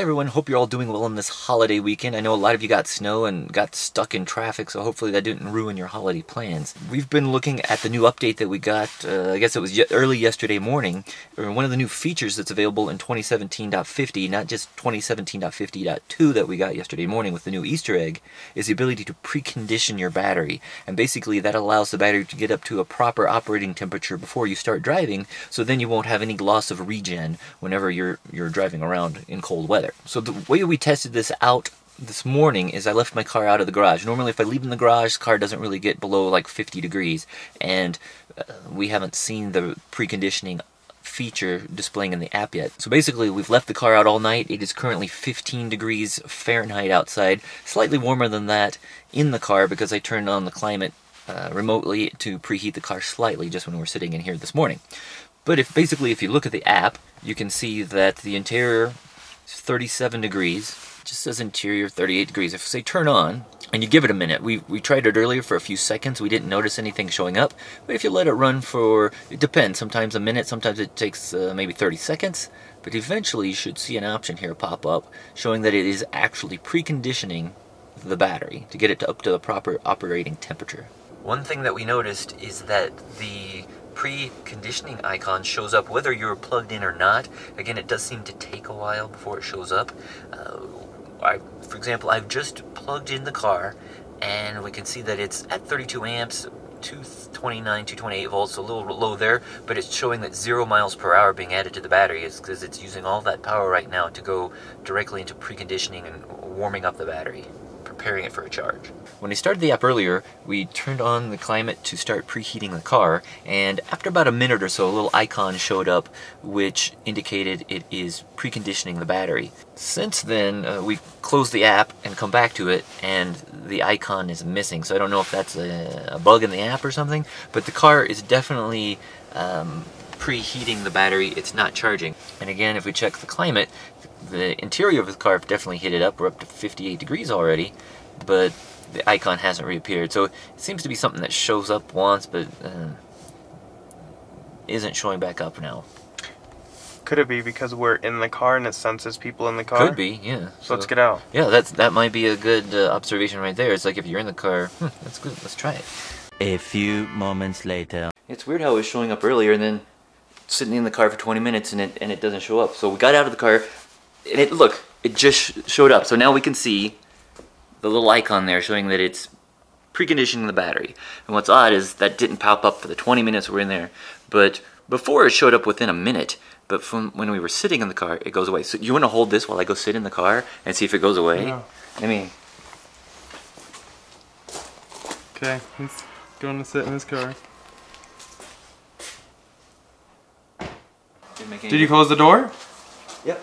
Hi everyone, hope you're all doing well on this holiday weekend. I know a lot of you got snow and got stuck in traffic, so hopefully that didn't ruin your holiday plans. We've been looking at the new update that we got, I guess it was early yesterday morning, or one of the new features that's available in 2017.50, not just 2017.50.2 that we got yesterday morning with the new Easter egg, is the ability to precondition your battery. And basically that allows the battery to get up to a proper operating temperature before you start driving, so then you won't have any loss of regen whenever you're driving around in cold weather. So the way we tested this out this morning is I left my car out of the garage. Normally if I leave in the garage, the car doesn't really get below like 50 degrees, and we haven't seen the preconditioning feature displaying in the app yet. So basically we've left the car out all night. It is currently 15 degrees Fahrenheit outside, slightly warmer than that in the car because I turned on the climate remotely to preheat the car slightly just when we're sitting in here this morning. But if you look at the app, you can see that the interior 37 degrees, it just says interior 38 degrees. If say turn on and you give it a minute, we tried it earlier for a few seconds, we didn't notice anything showing up, but if you let it run for, it depends, sometimes a minute, sometimes it takes maybe 30 seconds, but eventually you should see an option here pop up showing that it is actually preconditioning the battery to get it up to the proper operating temperature. One thing that we noticed is that the preconditioning icon shows up whether you're plugged in or not. Again, it does seem to take a while before it shows up. For example, I've just plugged in the car and we can see that it's at 32 amps, 229, 228 volts, a little low there, but it's showing that 0 miles per hour being added to the battery is because it's using all that power right now to go directly into preconditioning and warming up the battery, preparing it for a charge. When I started the app earlier, we turned on the climate to start preheating the car, and after about a minute or so a little icon showed up which indicated it is preconditioning the battery. Since then we closed the app and come back to it and the icon is missing, so I don't know if that's a bug in the app or something, but the car is definitely preheating the battery, it's not charging. And again, if we check the climate, the interior of the car definitely heated up. We're up to 58 degrees already, but the icon hasn't reappeared. So it seems to be something that shows up once, but isn't showing back up now. Could it be because we're in the car and it senses people in the car? Could be, yeah. So let's get out. Yeah, that might be a good observation right there. It's like if you're in the car, that's good, let's try it. A few moments later. It's weird how it was showing up earlier and then sitting in the car for 20 minutes and it doesn't show up. So we got out of the car, and it just showed up. So now we can see the little icon there showing that it's preconditioning the battery. And what's odd is that didn't pop up for the 20 minutes we were in there, but before it showed up within a minute, but from when we were sitting in the car, it goes away. So you want to hold this while I go sit in the car and see if it goes away? Yeah. I mean... Okay, he's going to sit in his car. Did you close the door? Yep.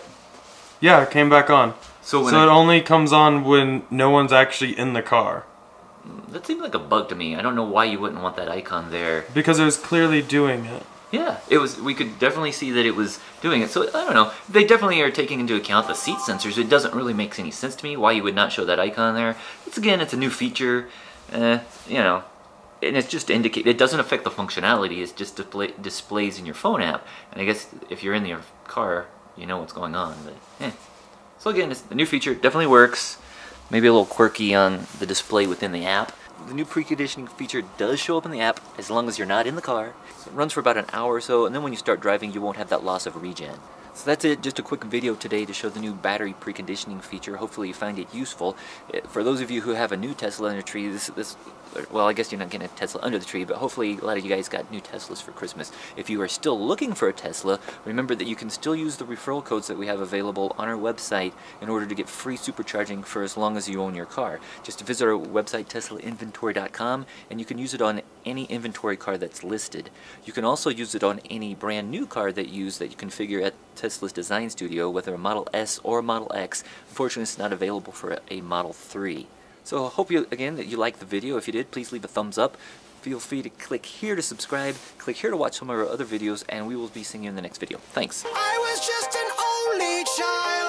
Yeah, it came back on. So it only comes on when no one's actually in the car. That seemed like a bug to me. I don't know why you wouldn't want that icon there. Because it was clearly doing it. Yeah, it was. We could definitely see that it was doing it. So I don't know. They definitely are taking into account the seat sensors. It doesn't really make any sense to me why you would not show that icon there. It's a new feature. You know. And it's just it doesn't affect the functionality, it's just displays in your phone app. And I guess if you're in your car, you know what's going on, but So again, it's the new feature, definitely works. Maybe a little quirky on the display within the app. The new preconditioning feature does show up in the app as long as you're not in the car. So it runs for about an hour or so, and then when you start driving, you won't have that loss of regen. So that's it, just a quick video today to show the new battery preconditioning feature. Hopefully you find it useful. For those of you who have a new Tesla under the tree, well, I guess you're not getting a Tesla under the tree, but hopefully a lot of you guys got new Teslas for Christmas. If you are still looking for a Tesla, remember that you can still use the referral codes that we have available on our website in order to get free supercharging for as long as you own your car. Just visit our website, TeslaInventory.com, and you can use it on any inventory car that's listed. You can also use it on any brand new car that you configure at Tesla's design studio, whether a Model S or a Model X. Unfortunately, it's not available for a Model 3. So I hope that you liked the video. If you did, please leave a thumbs up. Feel free to click here to subscribe, click here to watch some of our other videos, and we will be seeing you in the next video. Thanks. I was just an only child.